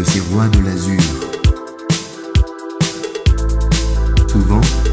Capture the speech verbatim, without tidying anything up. de ces rois de l'azur. Souvent,